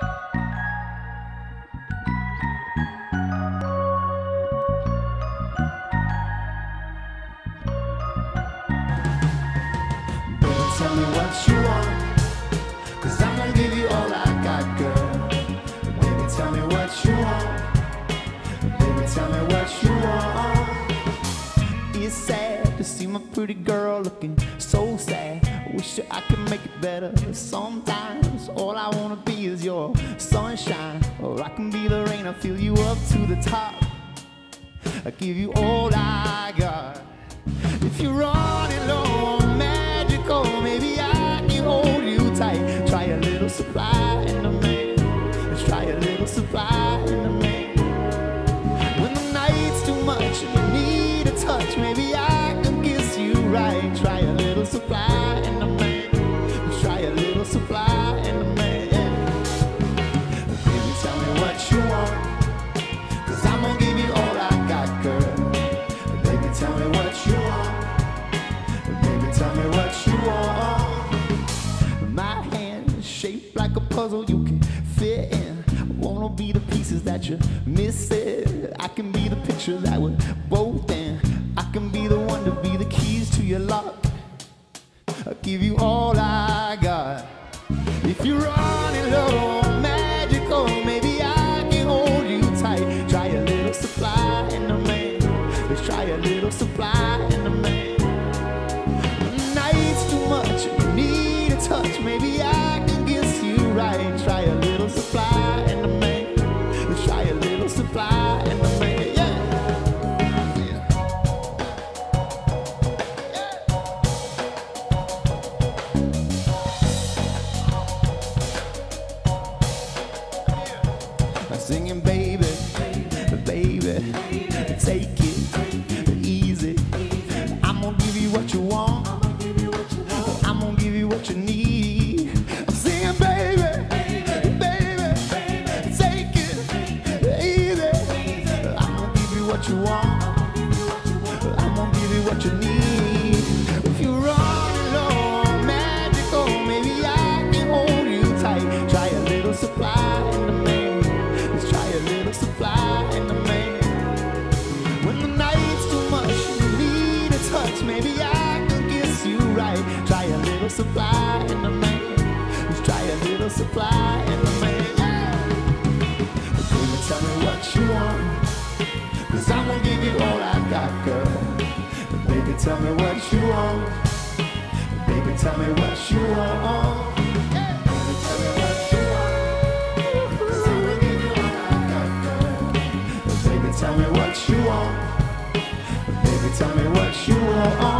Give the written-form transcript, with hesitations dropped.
Tell me what you want, 'cause I'm gonna give you all I got, girl. Baby, tell me what you want. Baby, tell me what you want. It's sad to see my pretty girl looking so sad. Wish that I could make it better. Sometimes all I wanna be is your sunshine, or I can be the rain. I'll fill you up to the top. I'll give you all I got. If you're running low on magical, maybe I can hold you tight. Try a little supply in the main. Let's try a little supply in the main. When the night's too much and you need a touch, maybe I can kiss you right. Try a little supply in the main. Let's try a little supply in the main. Baby, tell me what you want, 'cause I'm gonna give you all I got, girl. Baby, tell me what you want. Tell me what you want. My hand is shaped like a puzzle you can fit in. I wanna be the pieces that you missing. I can be the picture that we're both in. I can be the one to be the keys to your lock. I'll give you all I got. If you're running low, magical, maybe I can hold you tight. Try a little supply in the main. Let's try a little supply in the main. Touch, maybe I can kiss you right. Try a little supply in the main. Let's try a little supply in the main. I'm singing, baby, baby, take it easy. I'm gonna give you what you want. I'm gonna give you what you need. You want. I'm gonna give you what you need. If you're running low, magical, maybe I can hold you tight. Try a little supply in the main. Let's try a little supply in the main. When the night's too much, you need a touch. Maybe I can kiss you right. Try a little supply in the main. Let's try a little supply in the main. Baby, tell me what you want. 'Cause I'm gonna give you all I got, girl. Baby, tell me what you want. Baby, tell me what you want. Baby, tell me what you want. 'Cause I'm gonna give you all I got, girl. Baby, tell me what you want. Baby, tell me what you want.